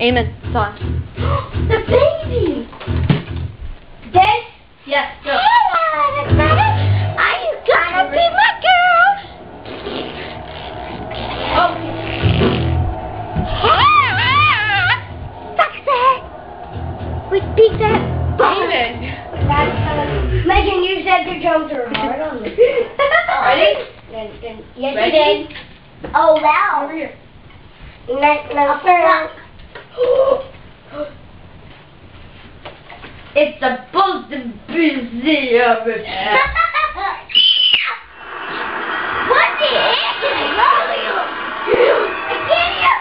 Amen. It's on. The baby! This? Yes, go. Hello, everybody. Are you gonna be my girl? Oh. Hey! Fuck that! We beat that. Amen. Megan, you said your jokes are hard on me. Ready? Yes, ready? You did. Oh, wow. Over here. No, it's supposed to be zero. What the heck is wrong with you? I can't hear.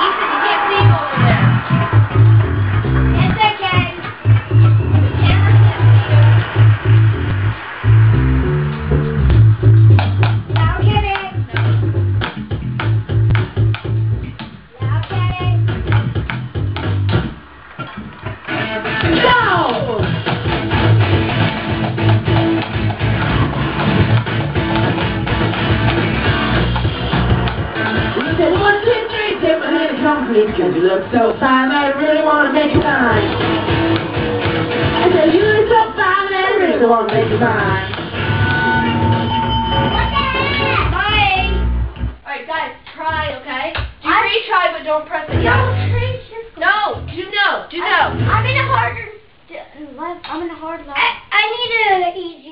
You said you can't leave over there. Yes, I can. The camera can't see you. Because you look so fine, I really want to make you mine. I said, you look so fine, I really want to make you mine. What's that? Bye. Alright, guys, try, okay? Do retry, but don't press it. No, do no. I'm in a hard life. I'm in a hard life. I need an easy.